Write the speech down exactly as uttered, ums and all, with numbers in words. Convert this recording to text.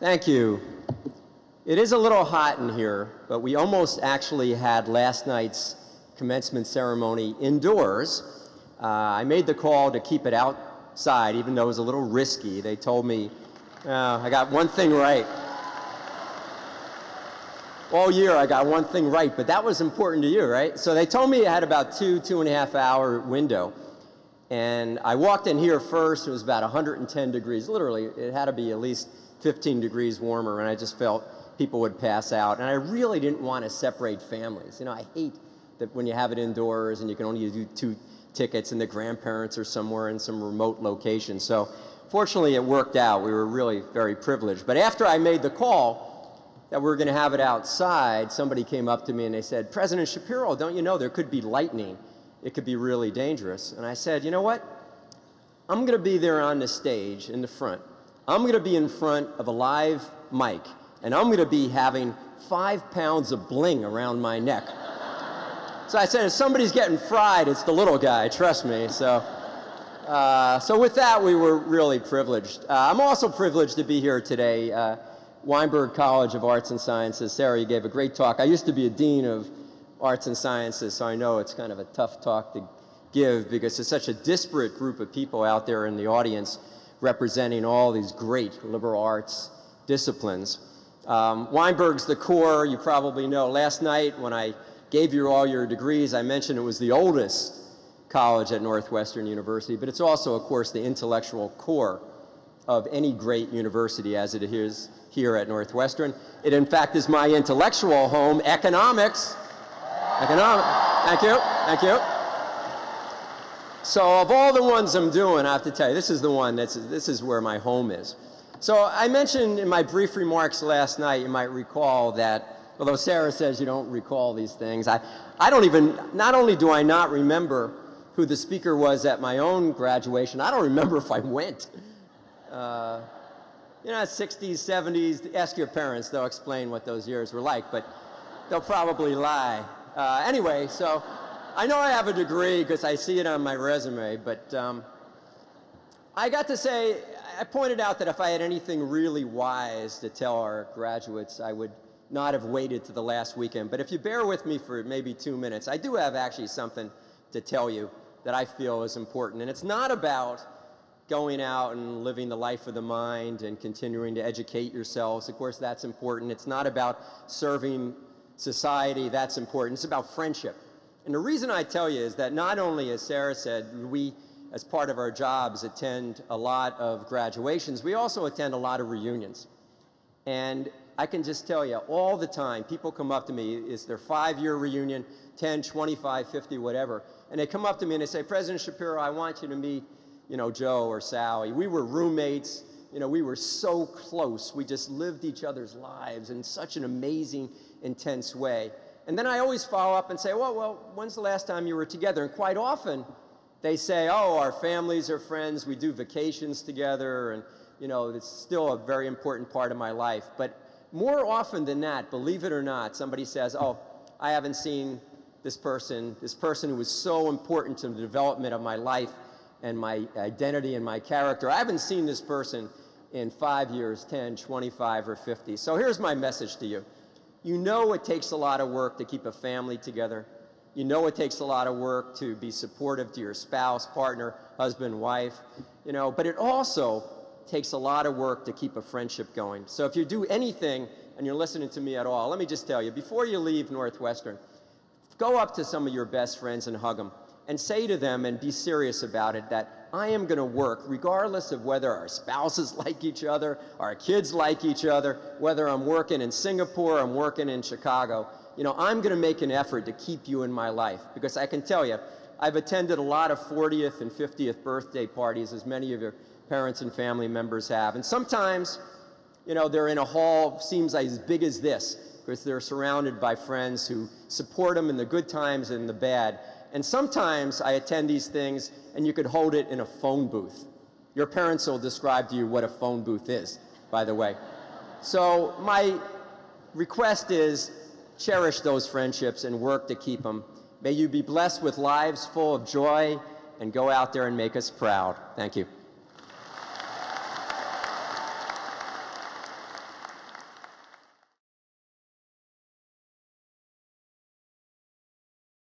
Thank you. It is a little hot in here, but we almost actually had last night's commencement ceremony indoors. Uh, I made the call to keep it outside, even though it was a little risky. They told me, uh, I got one thing right. All year I got one thing right, but that was important to you, right? So they told me I had about two, two and a half hour window. And I walked in here first, it was about one hundred ten degrees, literally, it had to be at least fifteen degrees warmer, and I just felt people would pass out. And I really didn't want to separate families. You know, I hate that when you have it indoors and you can only do two tickets and the grandparents are somewhere in some remote location. So fortunately it worked out. We were really very privileged. But after I made the call that we were going to have it outside, somebody came up to me and they said, "President Schapiro, don't you know there could be lightning? It could be really dangerous." And I said, you know what? I'm going to be there on the stage in the front. I'm going to be in front of a live mic, and I'm going to be having five pounds of bling around my neck. So I said, if somebody's getting fried, it's the little guy, trust me. So, uh, so with that, we were really privileged. Uh, I'm also privileged to be here today. Uh, Weinberg College of Arts and Sciences. Sarah, you gave a great talk. I used to be a dean of Arts and Sciences, so I know it's kind of a tough talk to give because there's such a disparate group of people out there in the audience representing all these great liberal arts disciplines. Um, Weinberg's the core, you probably know. Last night when I gave you all your degrees, I mentioned it was the oldest college at Northwestern University, but it's also, of course, the intellectual core of any great university as it is here at Northwestern. It, in fact, is my intellectual home, economics. Economic. Thank you, thank you. So of all the ones I'm doing, I have to tell you, this is the one, that's, this is where my home is. So I mentioned in my brief remarks last night, you might recall that, although Sarah says you don't recall these things, I, I don't even, not only do I not remember who the speaker was at my own graduation, I don't remember if I went. Uh, you know, sixties, seventies, ask your parents, they'll explain what those years were like, but they'll probably lie. Uh, anyway, so I know I have a degree because I see it on my resume, but um, I got to say, I pointed out that if I had anything really wise to tell our graduates, I would not have waited to the last weekend. But if you bear with me for maybe two minutes, I do have actually something to tell you that I feel is important, and it's not about going out and living the life of the mind and continuing to educate yourselves. Of course, that's important. It's not about serving society. That's important. It's about friendship. And the reason I tell you is that not only, as Sarah said, we, as part of our jobs, attend a lot of graduations, we also attend a lot of reunions. And I can just tell you, all the time, people come up to me, it's their five-year reunion, ten, twenty-five, fifty, whatever, and they come up to me and they say, "President Schapiro, I want you to meet, you know, Joe or Sally. We were roommates, you know, we were so close. We just lived each other's lives in such an amazing, intense way." And then I always follow up and say, well, well, when's the last time you were together? And quite often they say, oh, our families are friends, we do vacations together, and, you know, it's still a very important part of my life. But more often than that, believe it or not, somebody says, oh, I haven't seen this person, this person who was so important to the development of my life and my identity and my character. I haven't seen this person in five years, ten, twenty-five, or fifty. So here's my message to you. You know it takes a lot of work to keep a family together. You know it takes a lot of work to be supportive to your spouse, partner, husband, wife, you know, but it also takes a lot of work to keep a friendship going. So if you do anything and you're listening to me at all, let me just tell you, before you leave Northwestern, go up to some of your best friends and hug them. And say to them, and be serious about it, that I am going to work regardless of whether our spouses like each other, our kids like each other, whether I'm working in Singapore, I'm working in Chicago. You know, I'm going to make an effort to keep you in my life. Because I can tell you, I've attended a lot of fortieth and fiftieth birthday parties, as many of your parents and family members have. And sometimes, you know, they're in a hall, seems like as big as this, because they're surrounded by friends who support them in the good times and the bad. And sometimes I attend these things and you could hold it in a phone booth. Your parents will describe to you what a phone booth is, by the way. So my request is cherish those friendships and work to keep them. May you be blessed with lives full of joy, and go out there and make us proud. Thank you.